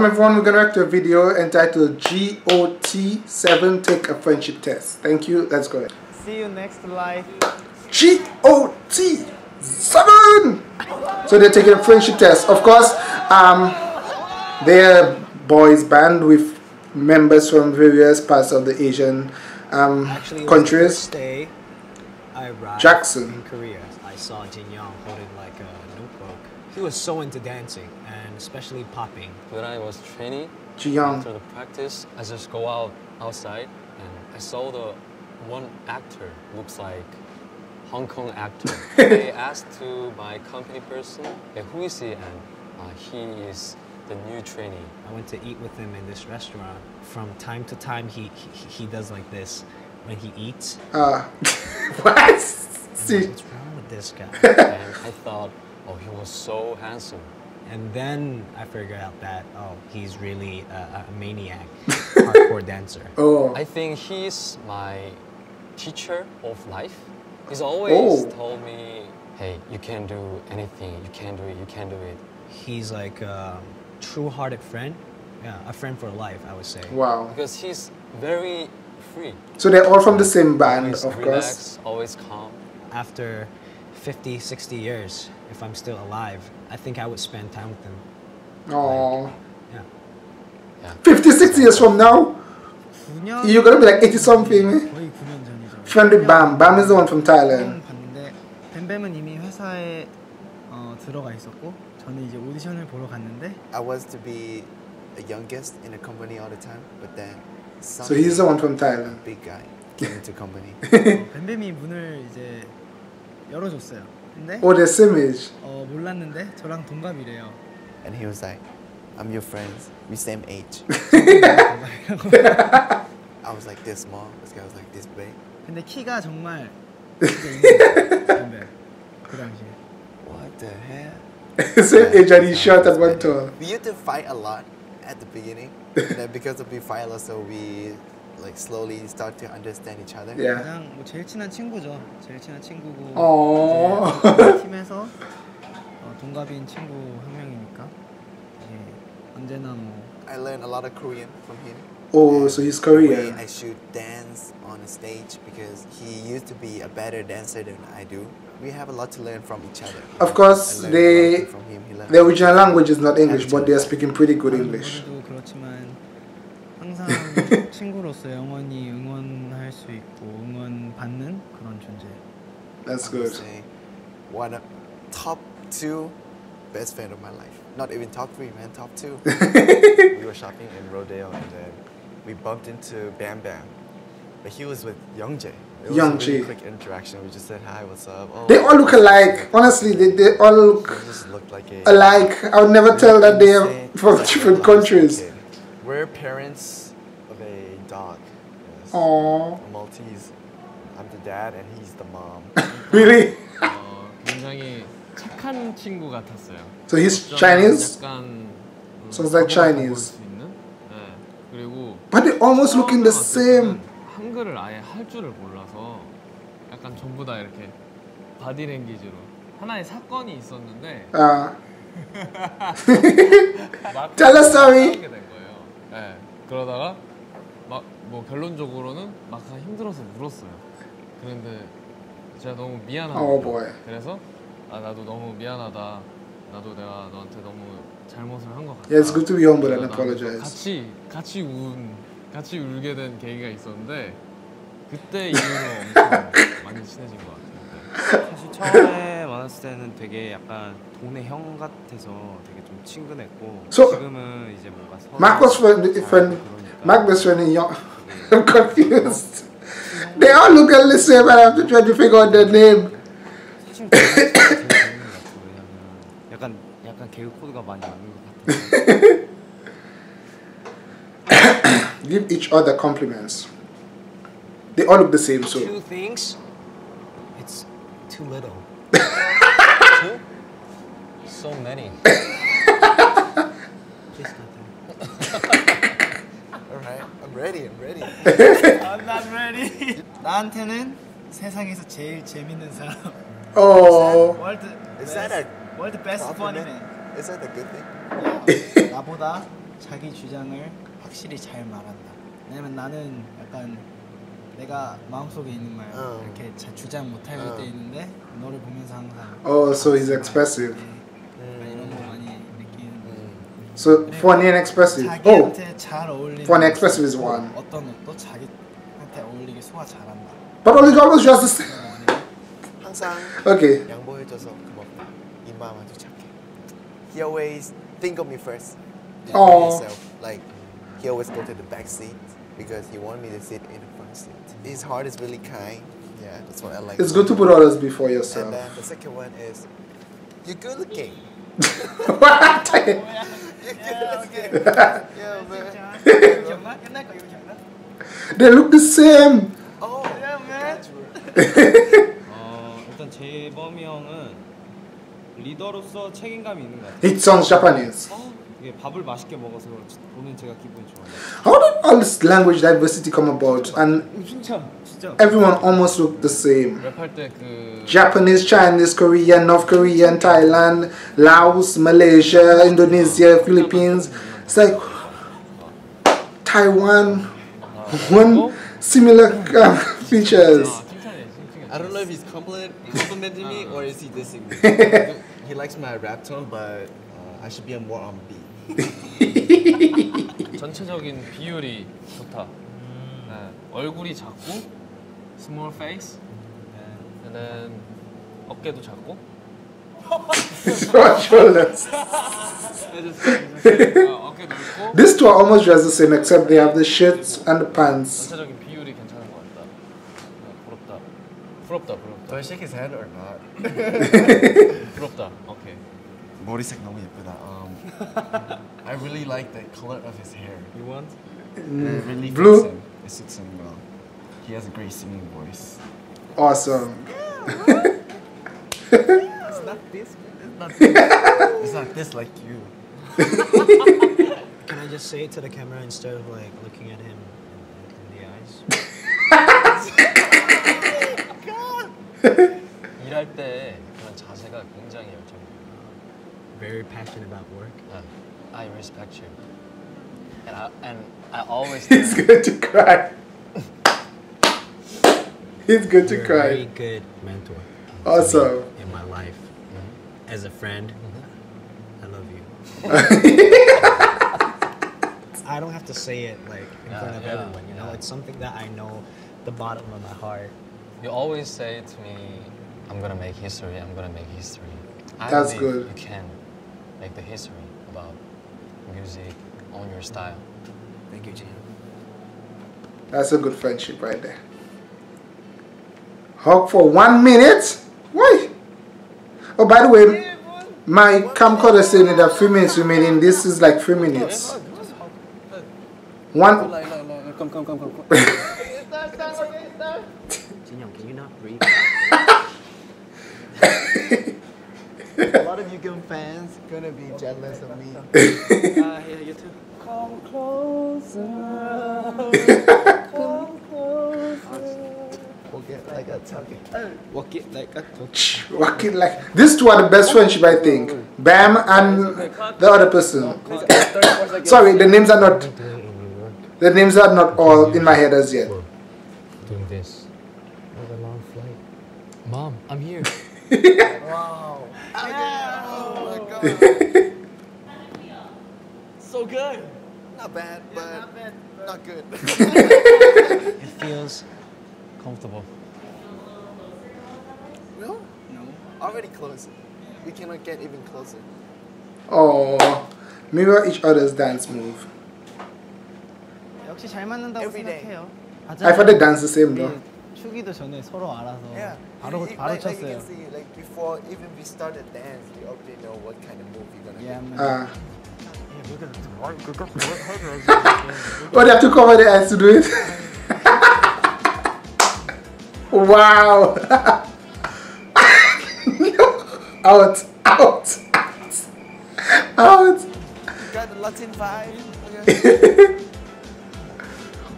Welcome everyone, we're going to react to a video entitled GOT7 Take a Friendship Test. Thank you, let's go ahead. See you next life. GOT7! So they're taking a friendship test. Of course, they're a boys band with members from various parts of the Asian countries. Day, I arrived Jackson. In Korea, I saw Jinyoung holding like a notebook. He was so into dancing and especially popping. When I was training, after the practice, I just go outside and I saw the one actor looks like Hong Kong actor. I asked to my company person, hey, who is he? And he is the new trainee. I went to eat with him in this restaurant. From time to time, he does like this when he eats. What? What's wrong with this guy? And I thought, oh, he was so handsome. And then I figured out that, oh, he's really a maniac, hardcore dancer. Oh. I think he's my teacher of life. He's always told me, hey, you can do anything. You can do it. You can do it. He's like a true-hearted friend. Yeah, a friend for life, I would say. Wow. Because he's very free. So they're all from the same band, always of relaxed, course. Always calm. After 50, 60 years, if I'm still alive, I think I would spend time with him. Aww. Like, yeah. 50, 60 years from now? You're gonna be like 80 something. Friend with Bam. Bam is the one from Thailand. I was to be the youngest in the company all the time, but then so he's the one from Thailand. Big guy came into company. Oh, they're same age. And he was like, I'm your friends, we same age. I was like this small, this guy was like this big. What the hell? Same age and he's short as one tall. We used to fight a lot at the beginning. And then because we fight a lot, so we like slowly start to understand each other. Yeah. I learned a lot of Korean from him. Oh, so he's Korean. I should dance on the stage because he used to be a better dancer than I do. We have a lot to learn from each other. Of course, their original language is not English, but they are speaking pretty good English. That's good. One of top two best friend of my life. Not even top three, man, top two. We were shopping in Rodeo and then we bumped into Bam Bam, but he was with Youngjae. It was a really quick interaction. We just said hi, what's up? Oh, they all look alike. Honestly, they all look just like alike. I would never tell that they are from different countries. Kid. We're parents of a dog. Yes. Aww. A Maltese. I'm the dad and he's the mom. Really? So he's Chinese? Sounds like Chinese. But they almost look in the same. 한글을 아예 할 줄을 몰라서 약간 전부 다 이렇게 바디 랭귀지로 하나의 사건이 있었는데 Tell us sorry. 네, 그러다가 막 뭐 결론적으로는 막상 힘들어서 울었어요. 그런데 제가 너무 미안하고 그래서 아 나도 너무 미안하다. 나도 내가 너한테 너무 잘못을 한 것 같아. Yeah, it's good to be humble and apologize. 같이 울게 된 계기가 있었는데 그때 이후로 엄청 많이 친해진 것 같아요. 사실 처음에 만났을 때는 되게 약간 동네 형 같아서 되게 좀 친근했고 지금은 이제 뭔가 Mark was friend. Mark was friend in young. I'm confused. They all look at the same, and I have to try to figure out their name. 약간 개그 코드가 많이 맞는 것 같아요. Give each other compliments. They all look the same, so. Two things? It's too little. Two? So many. Just nothing. Alright, I'm ready. I'm not ready. 나한테는 세상에서 제일 재밌는 사람. Oh. Is that the best funny man? Is that a good thing? 나보다 자기 주장을 확실히 잘 말한다. 왜냐면 나는 약간 내가 마음속에 있는 말 이렇게 잘 주장 못할 때 있는데 너를 보면서 항상 Oh, so he's expressive. 이런 거 많이 느끼는 So, funny and expressive. 자기한테 잘 어울리는 Funny and expressive is one. 어떤 옷도 자기한테 어울리게 소화 잘한다. But only God was just the same. 항상 okay. 양보해줘서 고맙다. 이 마음 아주 착해. He always think of me first. Oh. Like, he always go to the back seat because he wanted me to sit in the front seat. His heart is really kind. Yeah, that's what I like. It's good to put others before yourself. And then the second one is, you're good looking. What? You're good looking. Yeah, man. They look the same. Oh, yeah, man. 일단 재범이 형은 리더로서 책임감이 있는 것 같아요. It's on Japanese. 예, 밥을 맛있게 먹어서 보는 제가 기분이 좋아요. How did all this language diversity come about? And everyone almost looked the same. 랩할 때 그 Japanese, Chinese, Korean, North Korean, Thailand, Laos, Malaysia, Indonesia, Philippines. It's like Taiwan. One similar features. I don't know if he's complimenting me or is he dissing me. He likes my rap tone, but I should be more on beat. 전체적인 비율이 좋다. 얼굴이 작고, small face, and then 어깨도 작고. These two are almost dressed the same, except they have the shirts and the pants. 전체적인 비율이 괜찮은 것 같다. 부럽다. 부럽다. Do I shake his hand or not? 부럽다. Okay. 머리색 너무 예쁘다. I really like the color of his hair. You want? Really blue. It suits him well. He has a great singing voice. Awesome. It's not this. It's not this like you. Can I just say it to the camera instead of like looking at him in the eyes? God. 일할 때 그런 자세가 굉장히 열정. Very passionate about work. I respect you, and I always. He's good to cry. He's good to cry. Very good mentor. Also, in my life, as a friend, I love you. I don't have to say it like in front of everyone. You know, it's something that I know the bottom of my heart. You always say to me, "I'm gonna make history. I'm gonna make history." That's good. You can. Like the history about music on your style. Thank you, Jin. That's a good friendship right there. Hug for 1 minute? Why? Oh, by the way, my camcorder said that 3 minutes remaining. This is like 3 minutes. One. Come. Jinyoung, can you not breathe? A lot of you Youngjae fans gonna be jealous of me. Yeah, you too. Come closer. Come closer. Walk it like a talkie. Walk it like a talkie. Walk it like. These two are the best friendship, I think. Bam and the other person. Sorry, the names are not all in my head as yet. Doing this. Another long flight. Mom, I'm here. Wow. Yeah. Oh my god. So good. Not bad, but yeah, not good. It feels comfortable. No? No. Already close. We cannot get even closer. Oh. Mirror each other's dance move. 역시 잘 맞는다고 생각해요. I thought they dance the same though. 추기도 전에 서로 알아서 바로 쳤어요. Like before even we started dance, we already know what kind of move you're gonna do. Oh, they have to cover their eyes to do it. Wow. Out. You got the Latin vibe. Okay.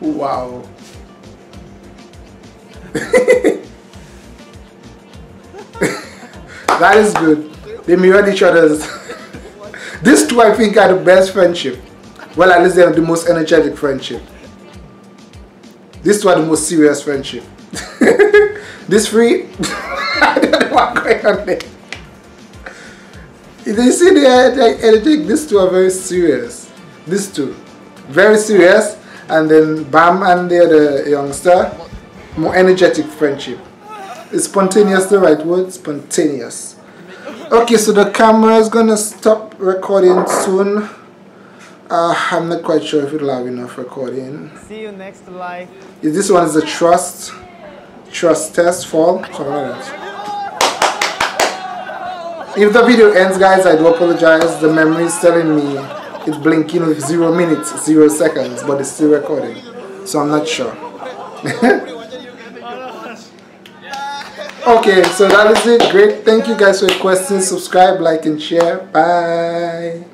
Wow. That is good. They mirrored each other's. These two, I think, are the best friendship. Well, at least they are the most energetic friendship. This was the most serious friendship. This three, I don't know what's going on there. You see, they are energetic. These two are very serious. These two, very serious. And then Bam and the other youngster, more energetic friendship. Is spontaneous the right word? Spontaneous. Okay, so the camera is gonna stop recording soon. I'm not quite sure if it'll have enough recording. See you next live. Yeah, this one is a trust test fall. Something like that. If the video ends, guys, I do apologize. The memory is telling me it's blinking with 0 minutes, 0 seconds, but it's still recording, so I'm not sure. Okay, so that is it. Great. Thank you guys for your questions. Subscribe, like, and share. Bye.